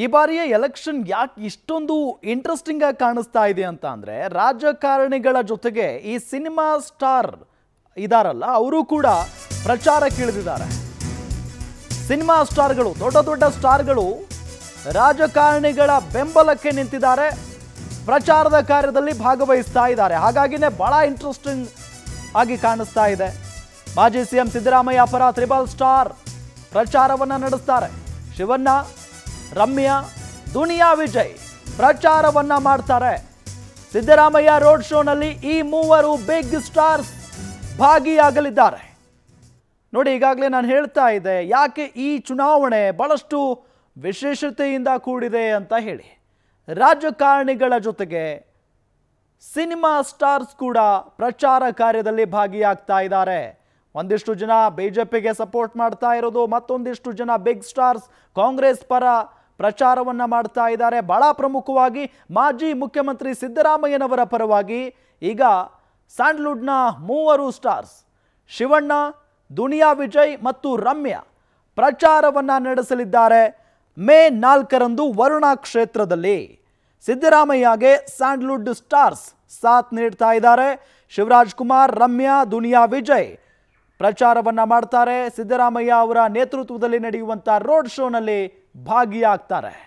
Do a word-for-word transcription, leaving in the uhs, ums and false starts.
ಈ ಬಾರಿಯ ಎಲೆಕ್ಷನ್ ಯಾಕೆ ಇಷ್ಟೊಂದು ಇಂಟರೆಸ್ಟಿಂಗ್ ಆಗಿ ಕಾಣಿಸ್ತಾ ಇದೆ ಅಂತ ಅಂದ್ರೆ ರಾಜಕಾರಣಿಗಳ ಜೊತೆಗೆ ಈ ಸಿನಿಮಾ ಸ್ಟಾರ್ ಇದಾರಲ್ಲ ಅವರು ಕೂಡ ಪ್ರಚಾರಕ್ಕೆ ಇಳಿದಿದ್ದಾರೆ. ಸಿನಿಮಾ ಸ್ಟಾರ್ಗಳು, ದೊಡ್ಡ ದೊಡ್ಡ ಸ್ಟಾರ್ಗಳು ರಾಜಕಾರಣಿಗಳ ಬೆಂಬಲಕ್ಕೆ ನಿಂತಿದ್ದಾರೆ, ಪ್ರಚಾರದ ಕಾರ್ಯದಲ್ಲಿ ಭಾಗವಹಿಸ್ತಾ ಇದ್ದಾರೆ. ಹಾಗಾಗಿನೇ ಬಹಳ ಇಂಟರೆಸ್ಟಿಂಗ್ ಆಗಿ ಕಾಣಿಸ್ತಾ ಇದೆ. ಮಾಜಿ ಸಿಎಂ ಸಿದ್ದರಾಮಯ್ಯ ಪರ ತ್ರಿಬಲ್ ಸ್ಟಾರ್ ಪ್ರಚಾರವನ್ನು ನಡೆಸ್ತಾರೆ. ಶಿವಣ್ಣ, ರಮ್ಯಾ, ದುನಿಯಾ ವಿಜಯ್ ಪ್ರಚಾರವನ್ನು ಮಾಡ್ತಾರೆ. ಸಿದ್ದರಾಮಯ್ಯ ರೋಡ್ ಶೋನಲ್ಲಿ ಈ ಮೂವರು ಬಿಗ್ ಸ್ಟಾರ್ಸ್ ಭಾಗಿಯಾಗಲಿದ್ದಾರೆ. ನೋಡಿ, ಈಗಾಗಲೇ ನಾನು ಹೇಳ್ತಾ ಇದ್ದೆ ಯಾಕೆ ಈ ಚುನಾವಣೆ ಬಹಳಷ್ಟು ವಿಶೇಷತೆಯಿಂದ ಕೂಡಿದೆ ಅಂತ ಹೇಳಿ. ರಾಜಕಾರಣಿಗಳ ಜೊತೆಗೆ ಸಿನಿಮಾ ಸ್ಟಾರ್ಸ್ ಕೂಡ ಪ್ರಚಾರ ಕಾರ್ಯದಲ್ಲಿ ಭಾಗಿಯಾಗ್ತಾ ಇದ್ದಾರೆ. ಒಂದಿಷ್ಟು ಜನ ಬಿಜೆಪಿಗೆ ಸಪೋರ್ಟ್ ಮಾಡ್ತಾ ಇರೋದು, ಮತ್ತೊಂದಿಷ್ಟು ಜನ ಬಿಗ್ ಸ್ಟಾರ್ಸ್ ಕಾಂಗ್ರೆಸ್ ಪರ ಪ್ರಚಾರವನ್ನು ಮಾಡ್ತಾ ಇದ್ದಾರೆ. ಬಹಳ ಪ್ರಮುಖವಾಗಿ ಮಾಜಿ ಮುಖ್ಯಮಂತ್ರಿ ಸಿದ್ದರಾಮಯ್ಯನವರ ಪರವಾಗಿ ಈಗ ಸ್ಯಾಂಡಲ್ವುಡ್ನ ಮೂವರು ಸ್ಟಾರ್ಸ್ ಶಿವಣ್ಣ, ದುನಿಯಾ ವಿಜಯ್ ಮತ್ತು ರಮ್ಯಾ ಪ್ರಚಾರವನ್ನು ನಡೆಸಲಿದ್ದಾರೆ. ಮೇ ನಾಲ್ಕರಂದು ವರುಣಾ ಕ್ಷೇತ್ರದಲ್ಲಿ ಸಿದ್ದರಾಮಯ್ಯಗೆ ಸ್ಯಾಂಡಲ್ವುಡ್ ಸ್ಟಾರ್ಸ್ ಸಾಥ್ ನೀಡ್ತಾ ಇದ್ದಾರೆ. ಶಿವರಾಜ್ ಕುಮಾರ್, ರಮ್ಯಾ, ದುನಿಯಾ ವಿಜಯ್ ಪ್ರಚಾರವನ್ನು ಮಾಡ್ತಾರೆ. ಸಿದ್ದರಾಮಯ್ಯ ಅವರ ನೇತೃತ್ವದಲ್ಲಿ ನಡೆಯುವಂಥ ರೋಡ್ ಶೋನಲ್ಲಿ ಭಾಗಿಯಾಗ್ತಾರೆ.